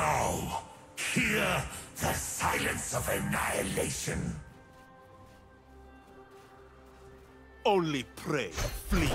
Now, hear the silence of annihilation. Only pray, flee.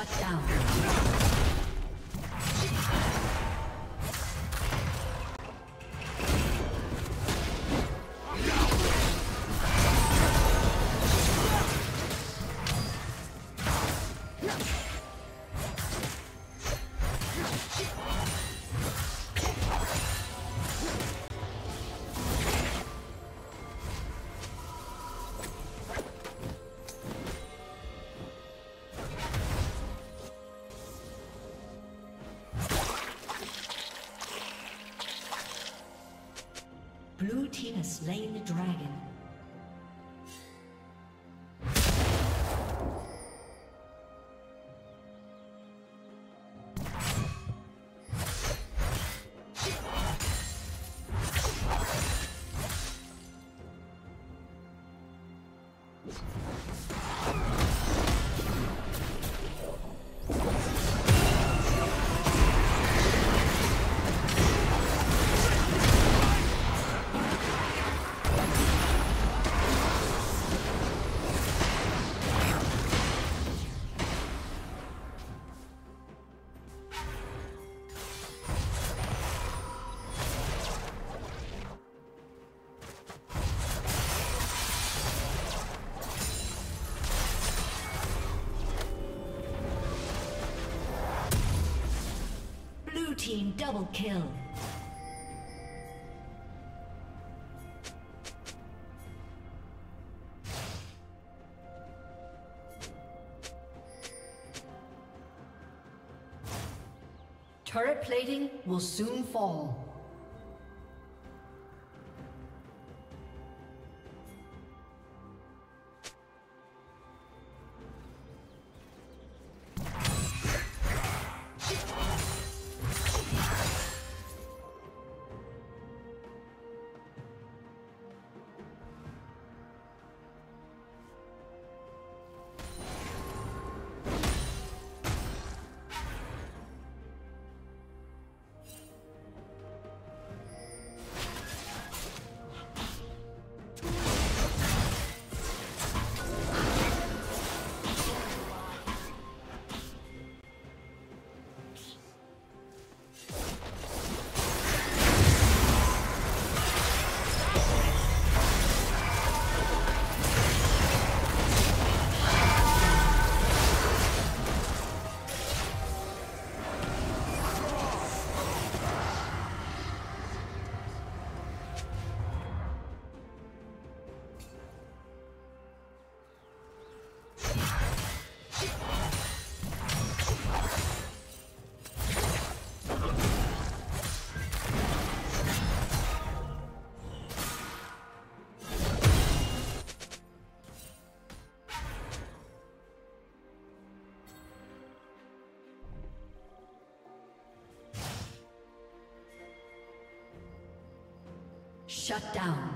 Shut down. Blue team has slain the dragon. Team double kill. Turret plating will soon fall. Shut down.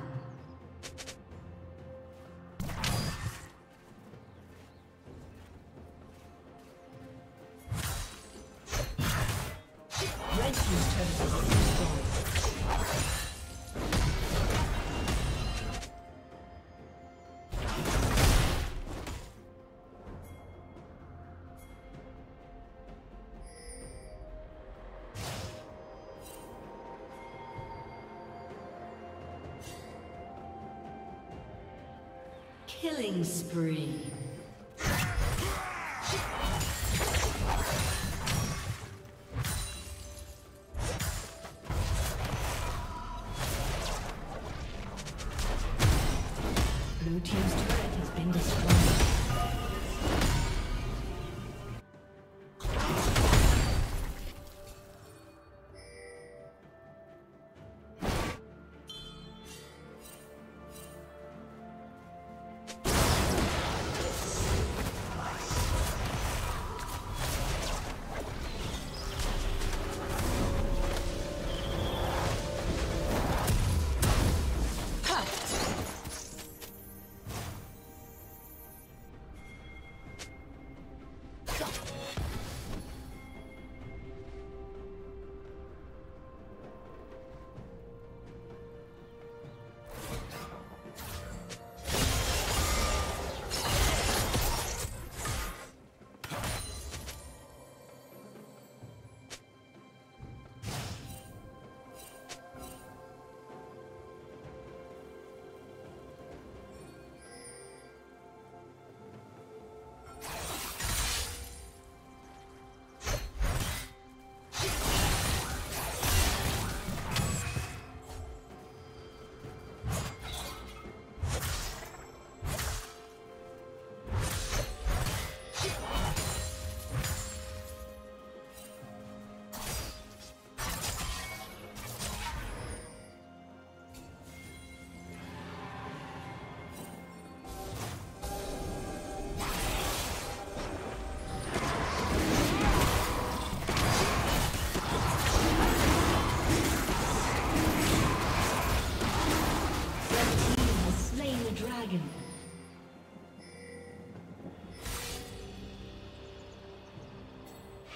Killing spree. Blue team's turret has been destroyed.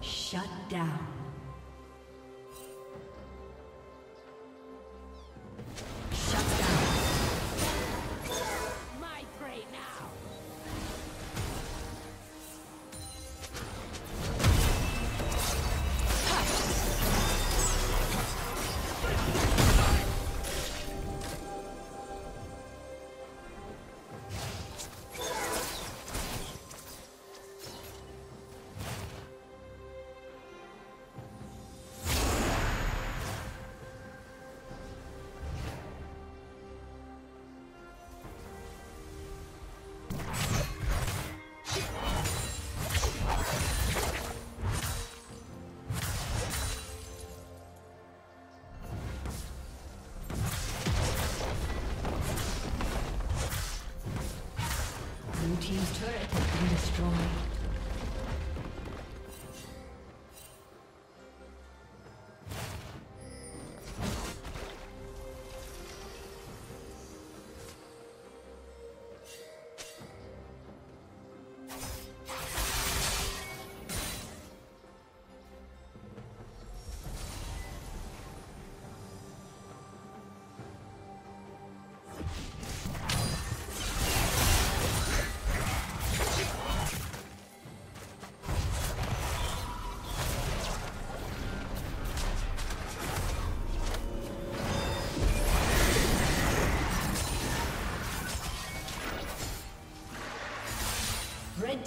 Shut down. Team's turret has been destroyed. Red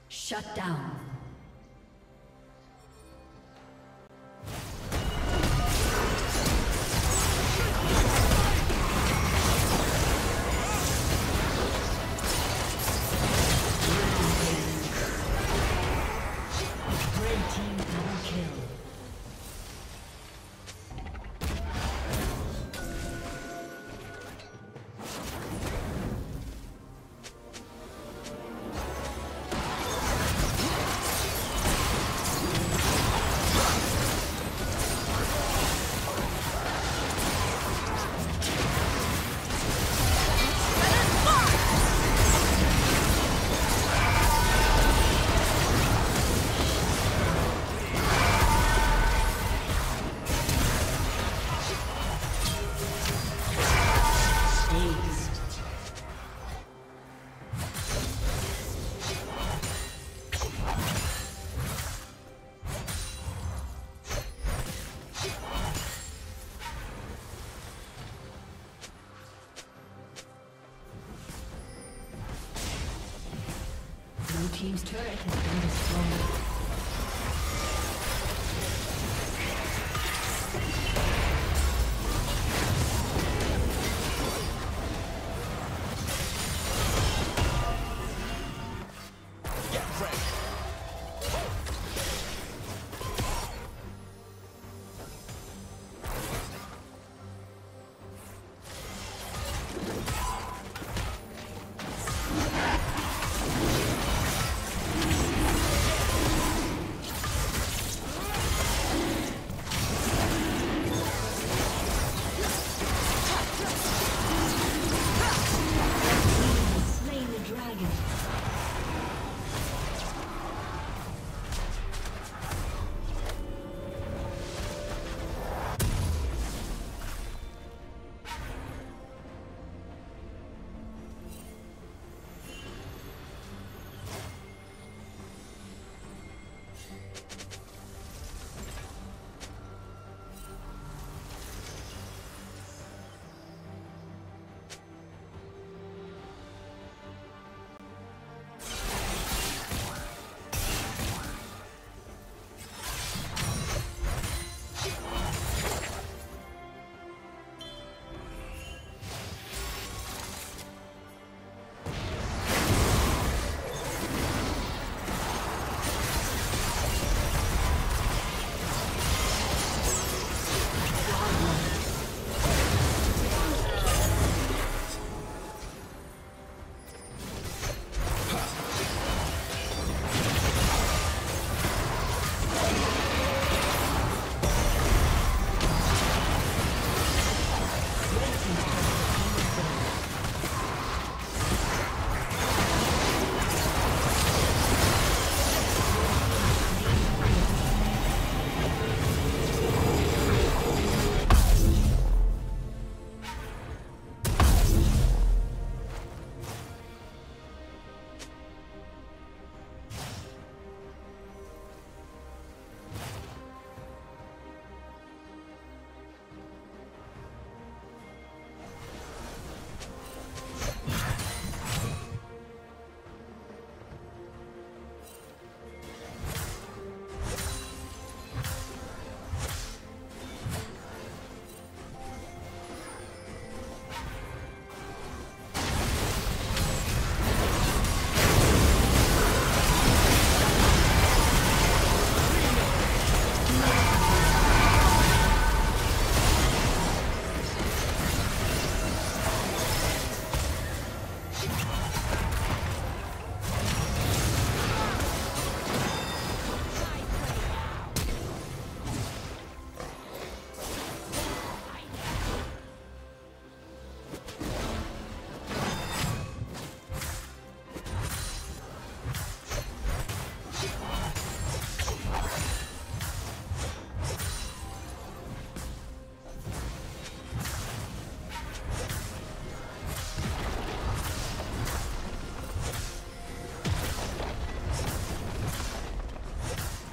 Shut down. Team's turret has been destroyed.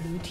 Blue